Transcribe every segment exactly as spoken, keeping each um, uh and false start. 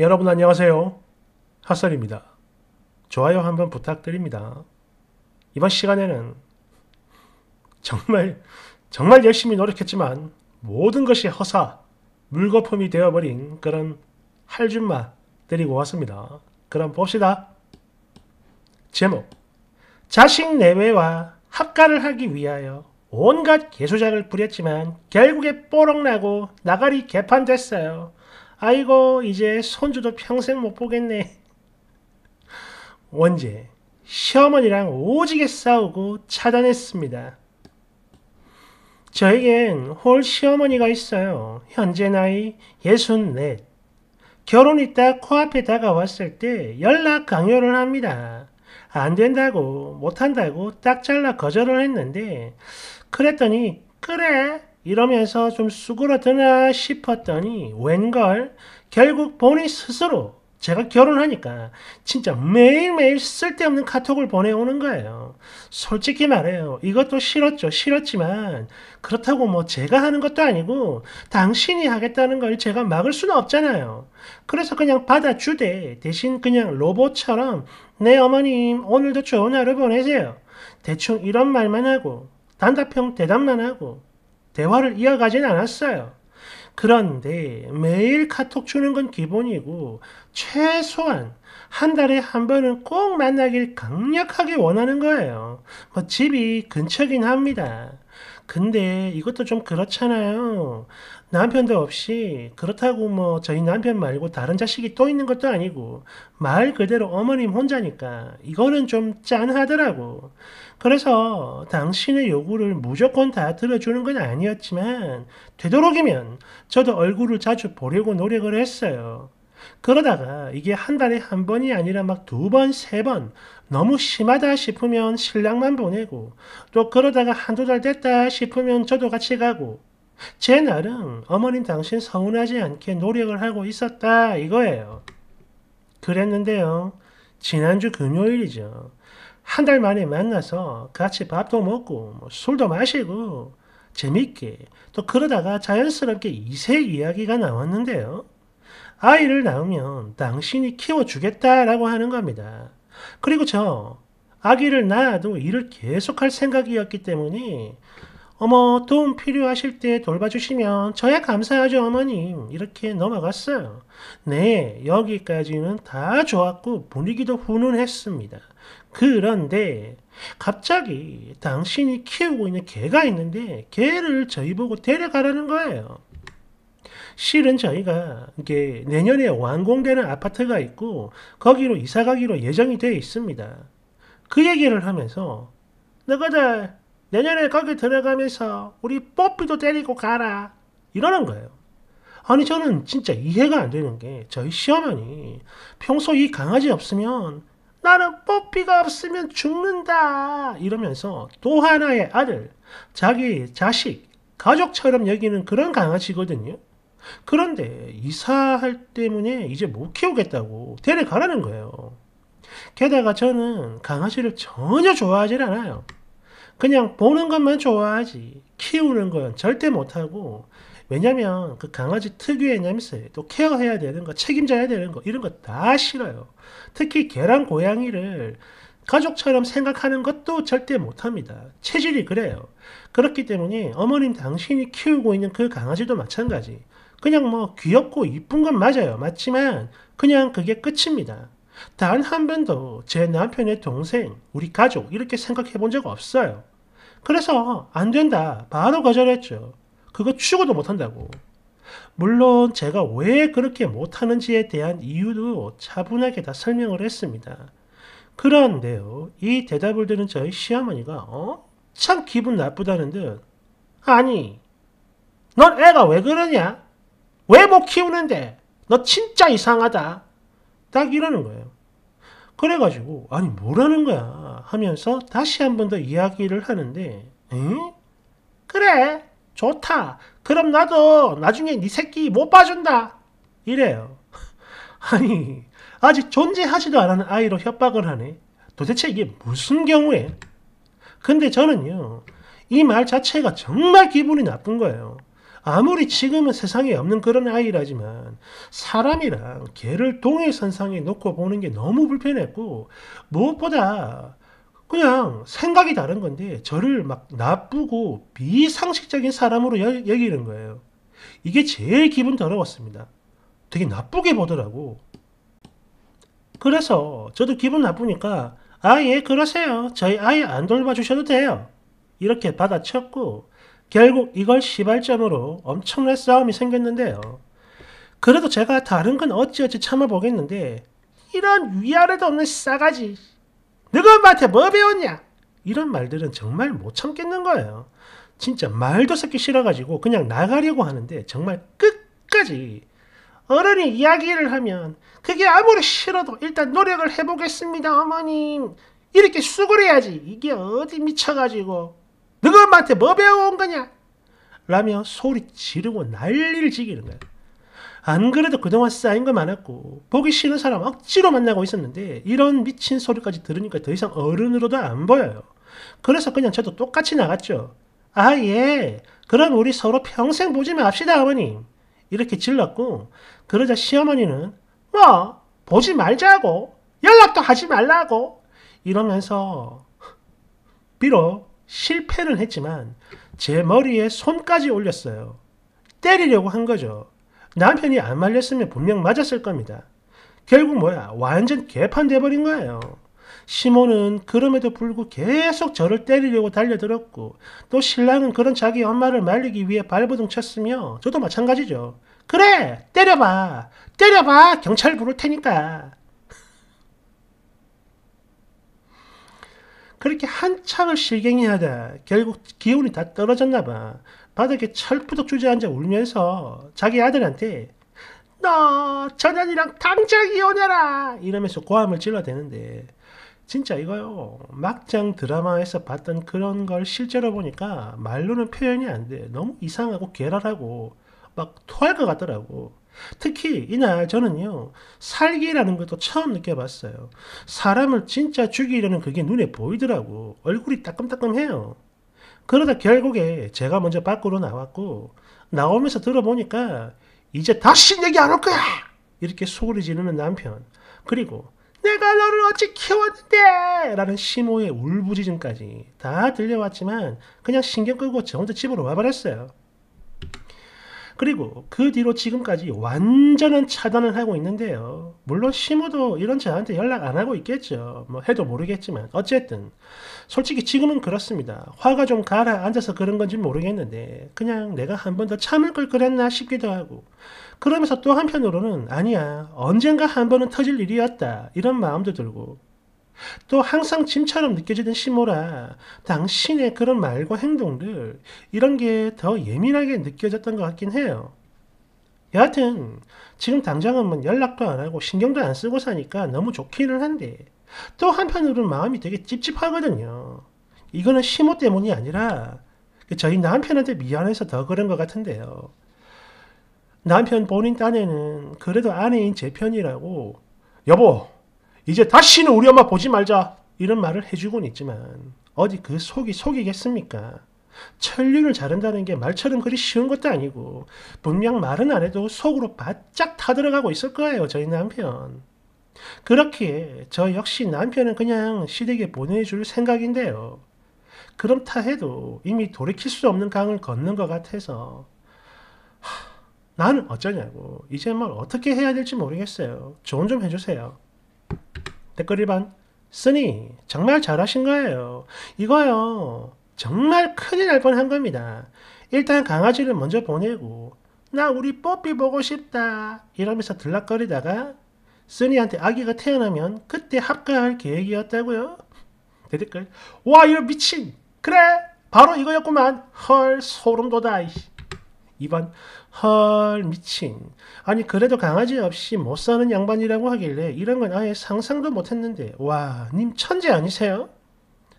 여러분 안녕하세요. 핫썰입니다. 좋아요 한번 부탁드립니다. 이번 시간에는 정말 정말 열심히 노력했지만 모든 것이 허사, 물거품이 되어버린 그런 할줌마 데리고 왔습니다. 그럼 봅시다. 제목, 자식 내외와 합가를 하기 위하여 온갖 개수작을 부렸지만 결국에 뽀록나고 나가리 개판됐어요. 아이고 이제 손주도 평생 못 보겠네. 원제, 시어머니랑 오지게 싸우고 차단했습니다. 저에겐 홀 시어머니가 있어요. 현재 나이 예순넷. 결혼이 딱 코앞에 다가왔을 때 연락 강요를 합니다. 안된다고, 못한다고 딱 잘라 거절을 했는데, 그랬더니 그래 이러면서 좀 수그러드나 싶었더니 웬걸 결국 본인 스스로, 제가 결혼하니까 진짜 매일매일 쓸데없는 카톡을 보내오는 거예요. 솔직히 말해요. 이것도 싫었죠. 싫었지만 그렇다고 뭐 제가 하는 것도 아니고 당신이 하겠다는 걸 제가 막을 수는 없잖아요. 그래서 그냥 받아주되 대신 그냥 로봇처럼 네 어머님 오늘도 좋은 하루 보내세요. 대충 이런 말만 하고 단답형 대답만 하고 대화를 이어가진 않았어요. 그런데 매일 카톡 주는 건 기본이고 최소한 한 달에 한 번은 꼭 만나길 강력하게 원하는 거예요. 뭐 집이 근처긴 합니다. 근데 이것도 좀 그렇잖아요. 남편도 없이, 그렇다고 뭐 저희 남편 말고 다른 자식이 또 있는 것도 아니고 말 그대로 어머님 혼자니까 이거는 좀 짠하더라고. 그래서 당신의 요구를 무조건 다 들어주는 건 아니었지만 되도록이면 저도 얼굴을 자주 보려고 노력을 했어요. 그러다가 이게 한 달에 한 번이 아니라 막 두 번, 세 번 너무 심하다 싶으면 신랑만 보내고, 또 그러다가 한두 달 됐다 싶으면 저도 같이 가고, 제 나름 어머님 당신 서운하지 않게 노력을 하고 있었다 이거예요. 그랬는데요, 지난주 금요일이죠. 한 달 만에 만나서 같이 밥도 먹고 술도 마시고 재밌게, 또 그러다가 자연스럽게 이 세 이야기가 나왔는데요. 아이를 낳으면 당신이 키워주겠다라고 하는 겁니다. 그리고 저 아기를 낳아도 일을 계속할 생각이었기 때문에 어머 도움 필요하실 때 돌봐주시면 저야 감사하죠 어머님, 이렇게 넘어갔어요. 네, 여기까지는 다 좋았고 분위기도 훈훈했습니다. 그런데 갑자기 당신이 키우고 있는 개가 있는데 개를 저희 보고 데려가라는 거예요. 실은 저희가 이게 내년에 완공되는 아파트가 있고 거기로 이사가기로 예정이 되어 있습니다. 그 얘기를 하면서 너희들 내년에 거기 들어가면서 우리 뽀삐도 데리고 가라 이러는 거예요. 아니 저는 진짜 이해가 안 되는 게, 저희 시어머니 평소 이 강아지 없으면 나는 뽀삐가 없으면 죽는다 이러면서 또 하나의 아들, 자기 자식, 가족처럼 여기는 그런 강아지거든요. 그런데 이사할 때문에 이제 못 키우겠다고 데려가라는 거예요. 게다가 저는 강아지를 전혀 좋아하질 않아요. 그냥 보는 것만 좋아하지 키우는 건 절대 못하고, 왜냐면 그 강아지 특유의 냄새, 또 케어해야 되는 거, 책임져야 되는 거, 이런 거 다 싫어요. 특히 개랑 고양이를 가족처럼 생각하는 것도 절대 못합니다. 체질이 그래요. 그렇기 때문에 어머님 당신이 키우고 있는 그 강아지도 마찬가지. 그냥 뭐 귀엽고 이쁜 건 맞아요. 맞지만 그냥 그게 끝입니다. 단 한 번도 제 남편의 동생, 우리 가족 이렇게 생각해 본 적 없어요. 그래서 안 된다. 바로 거절했죠. 그거 추구도 못한다고. 물론 제가 왜 그렇게 못하는지에 대한 이유도 차분하게 다 설명을 했습니다. 그런데요, 이 대답을 들은 저희 시어머니가 어? 참 기분 나쁘다는 듯, 아니 넌 애가 왜 그러냐? 왜 못 키우는데? 너 진짜 이상하다. 딱 이러는 거예요. 그래가지고 아니 뭐라는 거야 하면서 다시 한 번 더 이야기를 하는데, 응? 그래 좋다. 그럼 나도 나중에 네 새끼 못 봐준다 이래요. 아니 아직 존재하지도 않은 아이로 협박을 하네. 도대체 이게 무슨 경우에? 근데 저는요, 이 말 자체가 정말 기분이 나쁜 거예요. 아무리 지금은 세상에 없는 그런 아이라지만 사람이랑 개를 동일선상에 놓고 보는 게 너무 불편했고, 무엇보다 그냥 생각이 다른 건데 저를 막 나쁘고 비상식적인 사람으로 여기는 거예요. 이게 제일 기분 더러웠습니다. 되게 나쁘게 보더라고. 그래서 저도 기분 나쁘니까 아, 예, 그러세요. 저희 아예 안 돌봐주셔도 돼요. 이렇게 받아쳤고, 결국 이걸 시발점으로 엄청난 싸움이 생겼는데요. 그래도 제가 다른 건 어찌어찌 참아보겠는데, 이런 위아래도 없는 싸가지, 너가 엄마한테 뭐 배웠냐? 이런 말들은 정말 못 참겠는 거예요. 진짜 말도 섞기 싫어가지고 그냥 나가려고 하는데 정말 끝까지 어른이 이야기를 하면 그게 아무리 싫어도 일단 노력을 해보겠습니다, 어머님. 이렇게 수그려야지. 이게 어디 미쳐가지고 너가 엄마한테 뭐 배워온 거냐? 라며 소리 지르고 난리를 지기는 거야. 안 그래도 그동안 쌓인 거 많았고 보기 싫은 사람 억지로 만나고 있었는데 이런 미친 소리까지 들으니까 더 이상 어른으로도 안 보여요. 그래서 그냥 저도 똑같이 나갔죠. 아, 예, 그럼 우리 서로 평생 보지 맙시다, 어머님. 이렇게 질렀고, 그러자 시어머니는 뭐 보지 말자고, 연락도 하지 말라고 이러면서, 비록 실패는 했지만 제 머리에 손까지 올렸어요. 때리려고 한 거죠. 남편이 안 말렸으면 분명 맞았을 겁니다. 결국 뭐야, 완전 개판돼버린 거예요. 시모는 그럼에도 불구하고 계속 저를 때리려고 달려들었고, 또 신랑은 그런 자기 엄마를 말리기 위해 발버둥 쳤으며 저도 마찬가지죠. 그래, 때려봐, 때려봐, 경찰 부를 테니까. 그렇게 한참을 실갱이하다 결국 기운이 다 떨어졌나 봐. 바닥에 철부덕 주저앉아 울면서 자기 아들한테 너 전현이랑 당장 이혼해라 이러면서 고함을 질러대는데, 진짜 이거요, 막장 드라마에서 봤던 그런 걸 실제로 보니까 말로는 표현이 안 돼. 너무 이상하고 괴랄하고 막 토할 것 같더라고. 특히 이날 저는요, 살기라는 것도 처음 느껴봤어요. 사람을 진짜 죽이려는 그게 눈에 보이더라고. 얼굴이 따끔따끔해요. 그러다 결국에 제가 먼저 밖으로 나왔고, 나오면서 들어보니까 이제 다시 얘기 안 올 거야! 이렇게 소리 지르는 남편, 그리고 내가 너를 어찌 키웠는데! 라는 시모의 울부짖음까지 다 들려왔지만 그냥 신경 끄고 저 혼자 집으로 와버렸어요. 그리고 그 뒤로 지금까지 완전한 차단을 하고 있는데요. 물론 시모도 이런 저한테 연락 안 하고 있겠죠. 뭐 해도 모르겠지만 어쨌든 솔직히 지금은 그렇습니다. 화가 좀 가라앉아서 그런 건지 모르겠는데 그냥 내가 한 번 더 참을 걸 그랬나 싶기도 하고, 그러면서 또 한편으로는 아니야, 언젠가 한 번은 터질 일이었다 이런 마음도 들고, 또 항상 짐처럼 느껴지던 시모라 당신의 그런 말과 행동들, 이런 게 더 예민하게 느껴졌던 것 같긴 해요. 여하튼 지금 당장은 뭐 연락도 안 하고 신경도 안 쓰고 사니까 너무 좋기는 한데, 또 한편으로는 마음이 되게 찝찝하거든요. 이거는 시모 때문이 아니라 저희 남편한테 미안해서 더 그런 것 같은데요. 남편 본인 딴에는 그래도 아내인 제 편이라고 여보, 이제 다시는 우리 엄마 보지 말자 이런 말을 해주곤 있지만 어디 그 속이 속이겠습니까? 천륜을 자른다는 게 말처럼 그리 쉬운 것도 아니고 분명 말은 안 해도 속으로 바짝 타들어가고 있을 거예요, 저희 남편. 그렇기에 저 역시 남편은 그냥 시댁에 보내줄 생각인데요. 그럼 타해도 이미 돌이킬 수 없는 강을 걷는 것 같아서 하, 나는 어쩌냐고. 이제 뭘 어떻게 해야 될지 모르겠어요. 조언 좀 해주세요. 댓글 일 번. 쓰니 정말 잘하신 거예요. 이거요, 정말 큰일 날 뻔한 겁니다. 일단 강아지를 먼저 보내고 나 우리 뽀삐 보고 싶다 이러면서 들락거리다가 쓰니한테 아기가 태어나면 그때 합가할 계획이었다고요? 댓글. 와, 이런 미친. 그래, 바로 이거였구만. 헐, 소름 돋아. 이 번. 헐, 미친. 아니 그래도 강아지 없이 못 사는 양반이라고 하길래 이런 건 아예 상상도 못했는데 와, 님 천재 아니세요?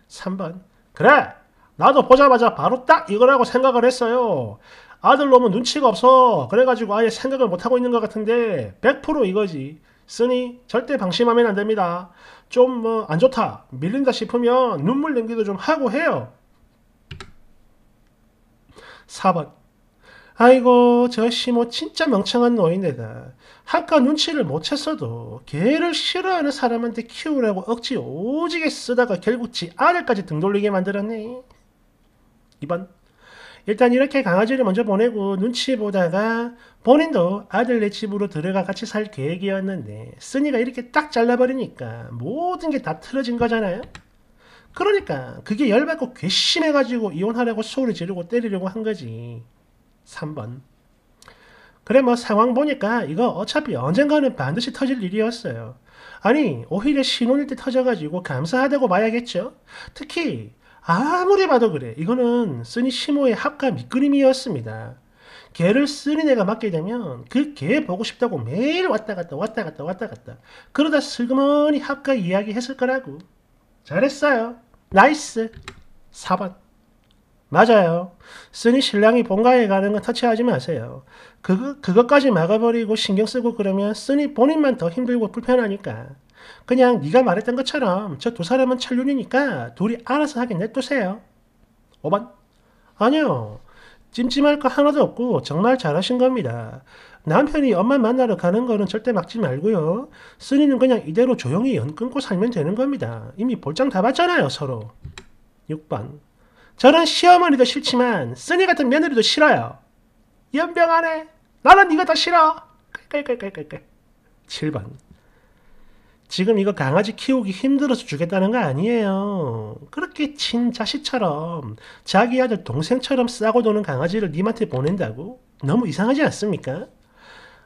삼 번. 그래, 나도 보자마자 바로 딱 이거라고 생각을 했어요. 아들 놈은 눈치가 없어. 그래가지고 아예 생각을 못하고 있는 것 같은데 백 퍼센트 이거지. 쓰니 절대 방심하면 안 됩니다. 좀 뭐 안 좋다, 밀린다 싶으면 눈물 연기도 좀 하고 해요. 사 번. 아이고 저 시모 진짜 명창한 노인네다. 학과 눈치를 못 챘어도 개를 싫어하는 사람한테 키우라고 억지 오지게 쓰다가 결국 지 아들까지 등 돌리게 만들었네. 이 번. 일단 이렇게 강아지를 먼저 보내고 눈치 보다가 본인도 아들 내 집으로 들어가 같이 살 계획이었는데 쓰니가 이렇게 딱 잘라버리니까 모든 게 다 틀어진 거잖아요. 그러니까 그게 열받고 괘씸해가지고 이혼하라고 소리 지르고 때리려고 한 거지. 삼 번. 그래 뭐 상황 보니까 이거 어차피 언젠가는 반드시 터질 일이었어요. 아니 오히려 신혼일 때 터져가지고 감사하다고 봐야겠죠. 특히 아무리 봐도 그래. 이거는 쓰니 시모의 합과 밑그림이었습니다. 개를 쓰니네가 맡게 되면 그 개 보고 싶다고 매일 왔다갔다 왔다갔다 왔다갔다 그러다 슬그머니 합과 이야기 했을 거라고. 잘했어요. 나이스. 사 번. 맞아요. 쓰니 신랑이 본가에 가는 건 터치하지 마세요. 그, 그것까지 막아버리고 신경 쓰고 그러면 쓰니 본인만 더 힘들고 불편하니까. 그냥 네가 말했던 것처럼 저 두 사람은 천륜이니까 둘이 알아서 하긴 냅두세요. 오 번. 아니요. 찜찜할 거 하나도 없고 정말 잘하신 겁니다. 남편이 엄마 만나러 가는 거는 절대 막지 말고요. 쓰니는 그냥 이대로 조용히 연 끊고 살면 되는 겁니다. 이미 볼장 다 봤잖아요, 서로. 육 번. 저는 시어머니도 싫지만 쓰니 같은 며느리도 싫어요. 연병하네. 나는 이거 더 싫어. 깔깔깔깔깔. 칠 번. 지금 이거 강아지 키우기 힘들어서 주겠다는 거 아니에요. 그렇게 친자식처럼 자기 아들 동생처럼 싸고 도는 강아지를 님한테 보낸다고? 너무 이상하지 않습니까?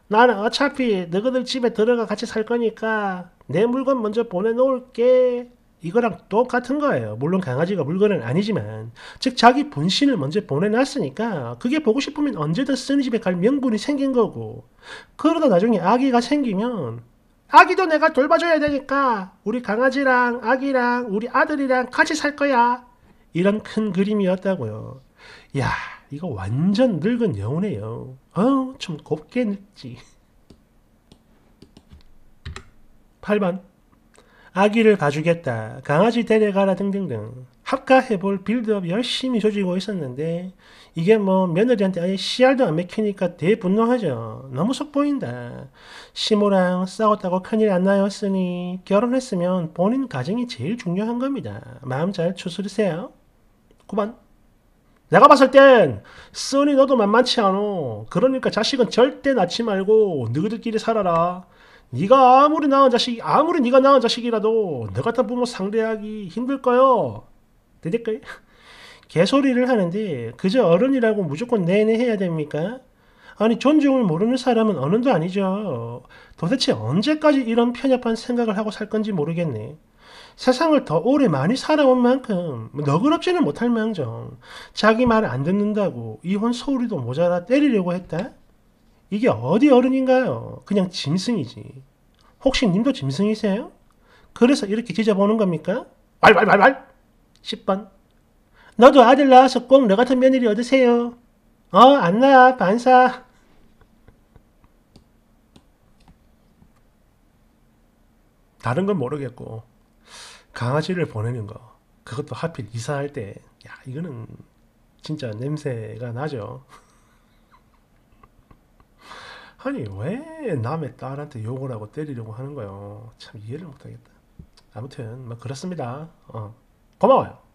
나는 어차피 너희들 집에 들어가 같이 살 거니까 내 물건 먼저 보내놓을게. 이거랑 똑같은 거예요. 물론 강아지가 물건은 아니지만 즉 자기 분신을 먼저 보내놨으니까 그게 보고 싶으면 언제든 쓰는 집에 갈 명분이 생긴 거고 그러다 나중에 아기가 생기면 아기도 내가 돌봐줘야 되니까 우리 강아지랑 아기랑 우리 아들이랑 같이 살 거야. 이런 큰 그림이었다고요. 야, 이거 완전 늙은 여우네요. 어우, 좀 곱게 늙지. 팔 번. 아기를 봐주겠다. 강아지 데려가라 등등등. 합가해볼 빌드업 열심히 조지고 있었는데 이게 뭐 며느리한테 아예 씨알도 안 맥히니까 대분노하죠. 너무 속 보인다. 시모랑 싸웠다고 큰일 안 나였으니 결혼했으면 본인 가정이 제일 중요한 겁니다. 마음 잘 추스르세요. 구 번. 내가 봤을 땐 쓰니 너도 만만치 않어. 그러니까 자식은 절대 낳지 말고 너희들끼리 살아라. 네가 아무리 낳은 자식, 아무리 네가 낳은 자식이라도 너 같은 부모 상대하기 힘들 거요. 되니까요. 개소리를 하는데 그저 어른이라고 무조건 내내 해야 됩니까? 아니 존중을 모르는 사람은 어른도 아니죠. 도대체 언제까지 이런 편협한 생각을 하고 살 건지 모르겠네. 세상을 더 오래 많이 살아온 만큼 너그럽지는 못할 망정 자기 말 안 듣는다고 이혼 소리도 모자라 때리려고 했다? 이게 어디 어른인가요? 그냥 짐승이지. 혹시 님도 짐승이세요? 그래서 이렇게 짖어보는 겁니까? 말말말말! 십 번. 너도 아들 낳아서 꼭 너 같은 며느리 얻으세요. 어, 안 낳아, 반사. 다른 건 모르겠고 강아지를 보내는 거 그것도 하필 이사할 때 야, 이거는 진짜 냄새가 나죠. 아니 왜 남의 딸한테 욕을 하고 때리려고 하는 거요. 참 이해를 못하겠다. 아무튼 뭐 그렇습니다. 어. 고마워요.